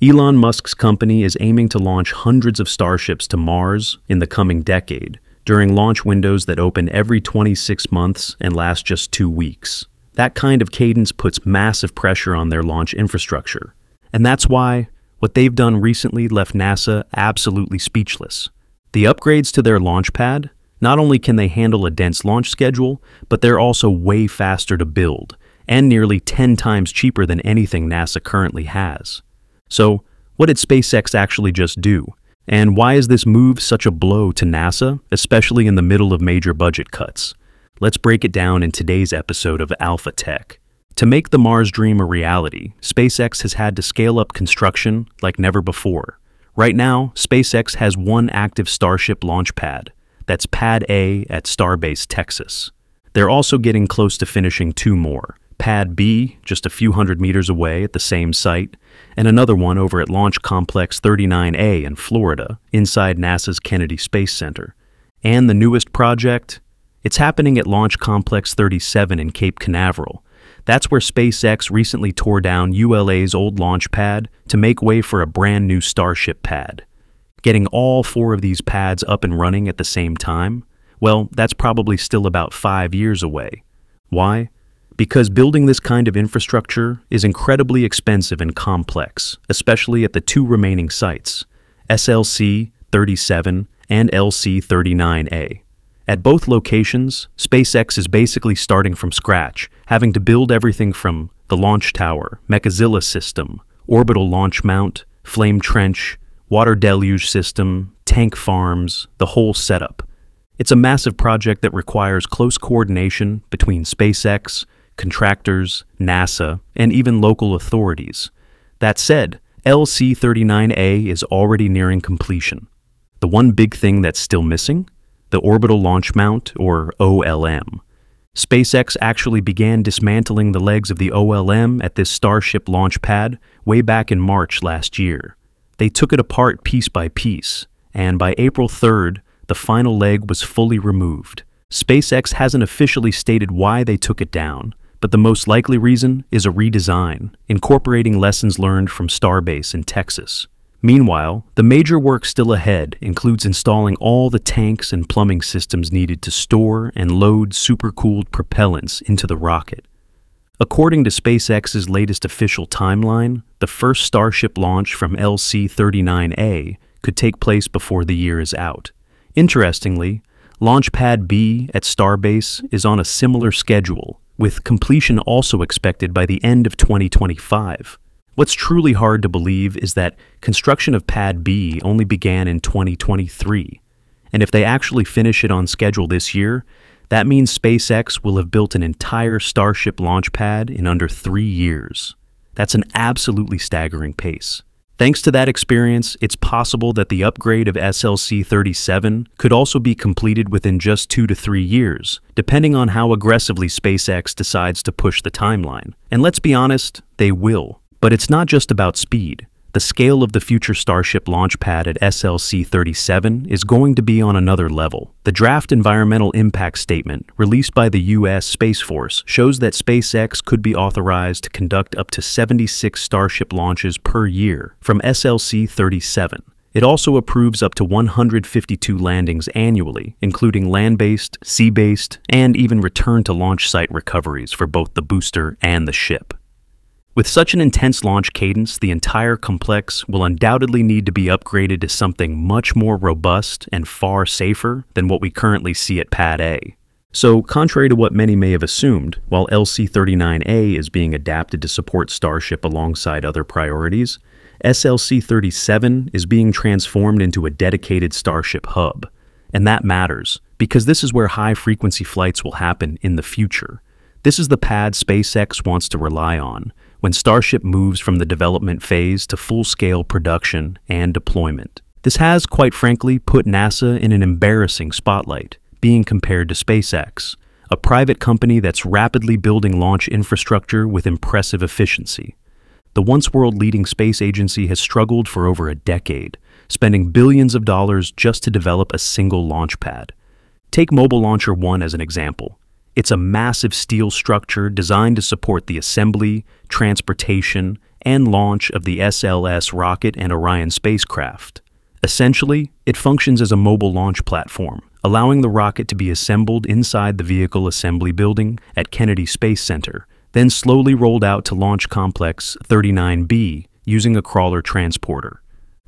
Elon Musk's company is aiming to launch hundreds of Starships to Mars in the coming decade, during launch windows that open every 26 months and last just 2 weeks. That kind of cadence puts massive pressure on their launch infrastructure. And that's why what they've done recently left NASA absolutely speechless. The upgrades to their launch pad, not only can they handle a dense launch schedule, but they're also way faster to build, and nearly 10 times cheaper than anything NASA currently has. So, what did SpaceX actually just do? And why is this move such a blow to NASA, especially in the middle of major budget cuts? Let's break it down in today's episode of Alpha Tech. To make the Mars dream a reality, SpaceX has had to scale up construction like never before. Right now, SpaceX has one active Starship launch pad. That's Pad A at Starbase, Texas. They're also getting close to finishing 2 more. Pad B, just a few hundred meters away at the same site, and another one over at Launch Complex 39A in Florida, inside NASA's Kennedy Space Center. And the newest project? It's happening at Launch Complex 37 in Cape Canaveral. That's where SpaceX recently tore down ULA's old launch pad to make way for a brand new Starship pad. Getting all 4 of these pads up and running at the same time? Well, that's probably still about 5 years away. Why? Because building this kind of infrastructure is incredibly expensive and complex, especially at the 2 remaining sites, SLC-37 and LC-39A. At both locations, SpaceX is basically starting from scratch, having to build everything from the launch tower, Mechazilla system, Orbital Launch Mount, Flame Trench, water deluge system, tank farms, the whole setup. It's a massive project that requires close coordination between SpaceX, contractors, NASA, and even local authorities. That said, LC-39A is already nearing completion. The one big thing that's still missing? The Orbital Launch Mount, or OLM. SpaceX actually began dismantling the legs of the OLM at this Starship launch pad way back in March last year. They took it apart piece by piece, and by April 3rd, the final leg was fully removed. SpaceX hasn't officially stated why they took it down, but the most likely reason is a redesign, incorporating lessons learned from Starbase in Texas. Meanwhile, the major work still ahead includes installing all the tanks and plumbing systems needed to store and load supercooled propellants into the rocket. According to SpaceX's latest official timeline, the first Starship launch from LC-39A could take place before the year is out. Interestingly, Launch Pad B at Starbase is on a similar schedule, with completion also expected by the end of 2025. What's truly hard to believe is that construction of Pad B only began in 2023, and if they actually finish it on schedule this year, that means SpaceX will have built an entire Starship launch pad in under 3 years. That's an absolutely staggering pace. Thanks to that experience, it's possible that the upgrade of SLC-37 could also be completed within just 2 to 3 years, depending on how aggressively SpaceX decides to push the timeline. And let's be honest, they will. But it's not just about speed. The scale of the future Starship launch pad at SLC-37 is going to be on another level. The draft environmental impact statement released by the U.S. Space Force shows that SpaceX could be authorized to conduct up to 76 Starship launches per year from SLC-37. It also approves up to 152 landings annually, including land-based, sea-based, and even return-to-launch site recoveries for both the booster and the ship. With such an intense launch cadence, the entire complex will undoubtedly need to be upgraded to something much more robust and far safer than what we currently see at Pad A. So, contrary to what many may have assumed, while LC-39A is being adapted to support Starship alongside other priorities, SLC-37 is being transformed into a dedicated Starship hub. And that matters, because this is where high-frequency flights will happen in the future. This is the pad SpaceX wants to rely on when Starship moves from the development phase to full-scale production and deployment. This has, quite frankly, put NASA in an embarrassing spotlight, being compared to SpaceX, a private company that's rapidly building launch infrastructure with impressive efficiency. The once world-leading space agency has struggled for over a decade, spending billions of dollars just to develop a single launch pad. Take Mobile Launcher 1 as an example. It's a massive steel structure designed to support the assembly, transportation, and launch of the SLS rocket and Orion spacecraft. Essentially, it functions as a mobile launch platform, allowing the rocket to be assembled inside the Vehicle Assembly Building at Kennedy Space Center, then slowly rolled out to Launch Complex 39B using a crawler transporter.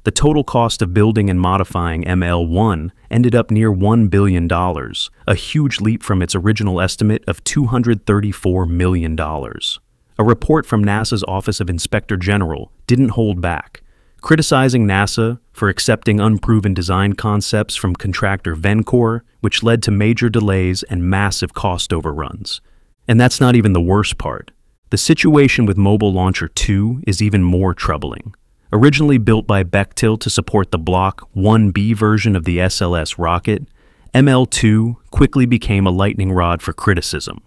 The total cost of building and modifying ML-1 ended up near $1 billion, a huge leap from its original estimate of $234 million. A report from NASA's Office of Inspector General didn't hold back, criticizing NASA for accepting unproven design concepts from contractor Vencor, which led to major delays and massive cost overruns. And that's not even the worst part. The situation with Mobile Launcher 2 is even more troubling. Originally built by Bechtel to support the Block 1B version of the SLS rocket, ML2 quickly became a lightning rod for criticism.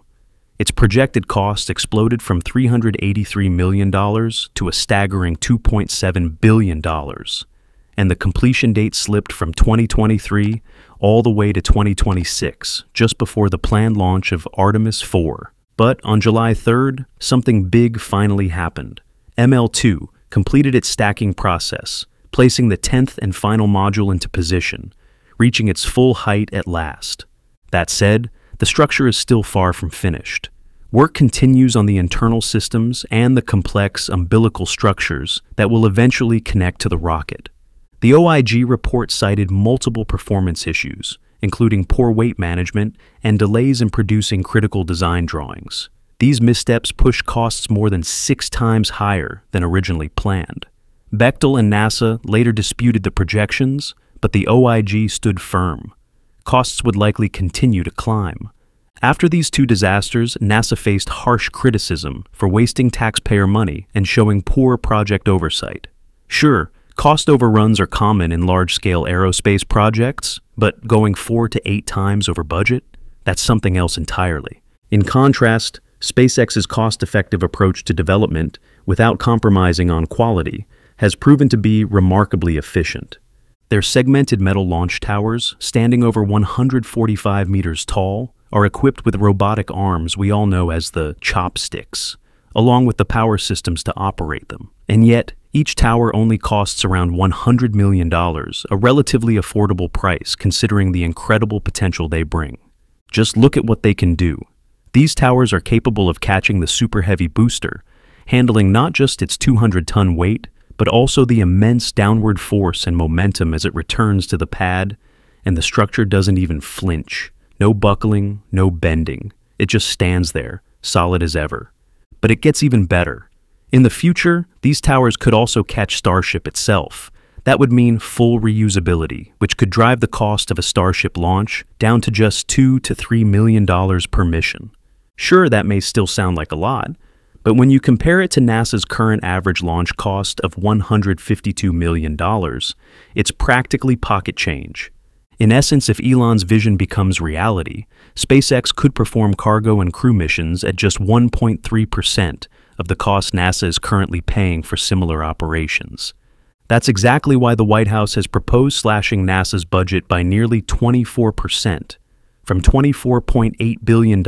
Its projected cost exploded from $383 million to a staggering $2.7 billion, and the completion date slipped from 2023 all the way to 2026, just before the planned launch of Artemis IV. But on July 3rd, something big finally happened. ML2 completed its stacking process, placing the 10th and final module into position, reaching its full height at last. That said, the structure is still far from finished. Work continues on the internal systems and the complex umbilical structures that will eventually connect to the rocket. The OIG report cited multiple performance issues, including poor weight management and delays in producing critical design drawings. These missteps push costs more than 6 times higher than originally planned. Bechtel and NASA later disputed the projections, but the OIG stood firm. Costs would likely continue to climb. After these two disasters, NASA faced harsh criticism for wasting taxpayer money and showing poor project oversight. Sure, cost overruns are common in large-scale aerospace projects, but going 4 to 8 times over budget? That's something else entirely. In contrast, SpaceX's cost-effective approach to development, without compromising on quality, has proven to be remarkably efficient. Their segmented metal launch towers, standing over 145 meters tall, are equipped with robotic arms we all know as the chopsticks, along with the power systems to operate them. And yet, each tower only costs around $100 million, a relatively affordable price considering the incredible potential they bring. Just look at what they can do. These towers are capable of catching the Super Heavy booster, handling not just its 200-ton weight, but also the immense downward force and momentum as it returns to the pad, and the structure doesn't even flinch. No buckling, no bending. It just stands there, solid as ever. But it gets even better. In the future, these towers could also catch Starship itself. That would mean full reusability, which could drive the cost of a Starship launch down to just $2 to $3 million per mission. Sure, that may still sound like a lot, but when you compare it to NASA's current average launch cost of $152 million, it's practically pocket change. In essence, if Elon's vision becomes reality, SpaceX could perform cargo and crew missions at just 1.3% of the cost NASA is currently paying for similar operations. That's exactly why the White House has proposed slashing NASA's budget by nearly 24%. From $24.8 billion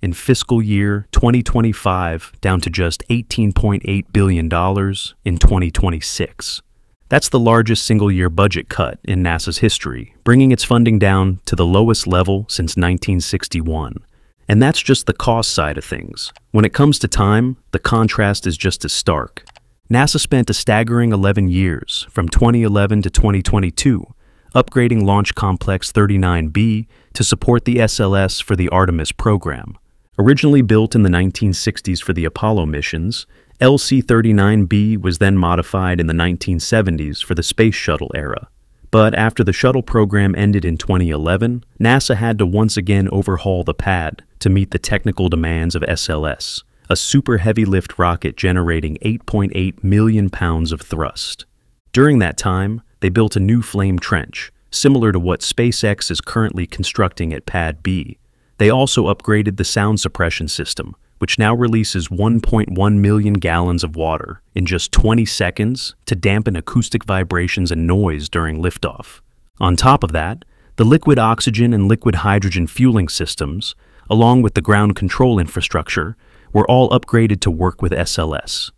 in fiscal year 2025 down to just $18.8 billion in 2026. That's the largest single-year budget cut in NASA's history, bringing its funding down to the lowest level since 1961. And that's just the cost side of things. When it comes to time, the contrast is just as stark. NASA spent a staggering 11 years, from 2011 to 2022, upgrading Launch Complex 39B to support the SLS for the Artemis program. Originally built in the 1960s for the Apollo missions, LC-39B was then modified in the 1970s for the space shuttle era. But after the shuttle program ended in 2011, NASA had to once again overhaul the pad to meet the technical demands of SLS, a super heavy lift rocket generating 8.8 million pounds of thrust. During that time, they built a new flame trench, similar to what SpaceX is currently constructing at Pad B. They also upgraded the sound suppression system, which now releases 1.1 million gallons of water in just 20 seconds to dampen acoustic vibrations and noise during liftoff. On top of that, the liquid oxygen and liquid hydrogen fueling systems, along with the ground control infrastructure, were all upgraded to work with SLS.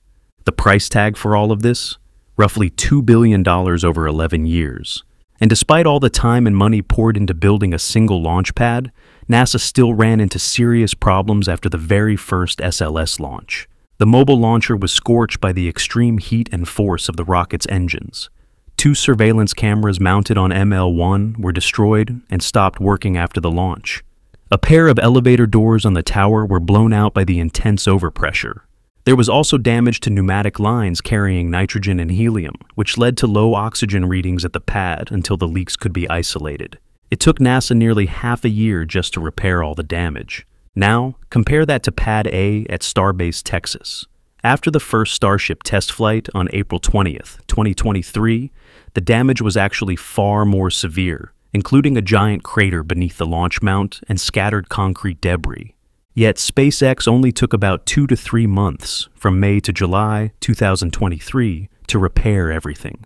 The price tag for all of this? Roughly $2 billion over 11 years. And despite all the time and money poured into building a single launch pad, NASA still ran into serious problems after the very first SLS launch. The mobile launcher was scorched by the extreme heat and force of the rocket's engines. Two surveillance cameras mounted on ML-1 were destroyed and stopped working after the launch. A pair of elevator doors on the tower were blown out by the intense overpressure. There was also damage to pneumatic lines carrying nitrogen and helium, which led to low oxygen readings at the pad until the leaks could be isolated. It took NASA nearly half a year just to repair all the damage. Now, compare that to Pad A at Starbase, Texas. After the first Starship test flight on April 20th, 2023, the damage was actually far more severe, including a giant crater beneath the launch mount and scattered concrete debris. Yet SpaceX only took about 2 to 3 months, from May to July 2023, to repair everything.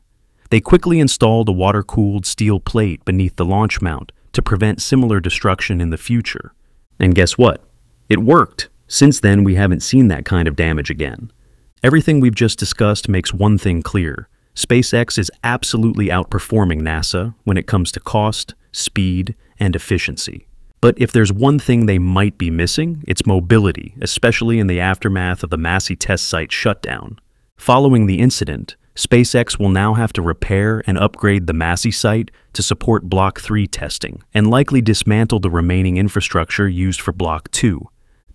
They quickly installed a water-cooled steel plate beneath the launch mount to prevent similar destruction in the future. And guess what? It worked! Since then, we haven't seen that kind of damage again. Everything we've just discussed makes one thing clear. SpaceX is absolutely outperforming NASA when it comes to cost, speed, and efficiency. But if there's one thing they might be missing, it's mobility, especially in the aftermath of the Massey test site shutdown. Following the incident, SpaceX will now have to repair and upgrade the Massey site to support Block 3 testing, and likely dismantle the remaining infrastructure used for Block 2.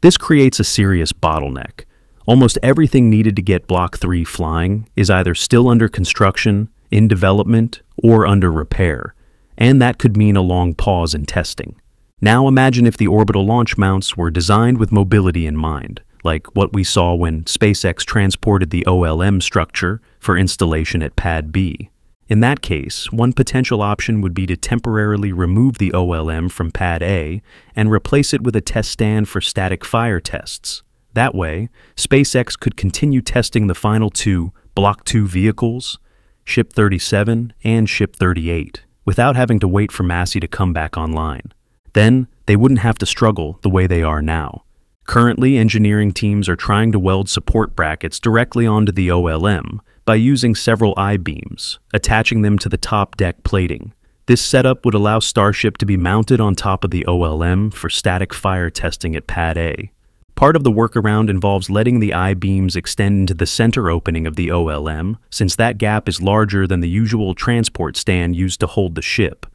This creates a serious bottleneck. Almost everything needed to get Block 3 flying is either still under construction, in development, or under repair, and that could mean a long pause in testing. Now imagine if the orbital launch mounts were designed with mobility in mind, like what we saw when SpaceX transported the OLM structure for installation at Pad B. In that case, one potential option would be to temporarily remove the OLM from Pad A and replace it with a test stand for static fire tests. That way, SpaceX could continue testing the final two Block 2 vehicles, Ship 37 and Ship 38, without having to wait for Massey to come back online. Then, they wouldn't have to struggle the way they are now. Currently, engineering teams are trying to weld support brackets directly onto the OLM by using several I-beams, attaching them to the top deck plating. This setup would allow Starship to be mounted on top of the OLM for static fire testing at Pad A. Part of the workaround involves letting the I-beams extend into the center opening of the OLM, since that gap is larger than the usual transport stand used to hold the ship.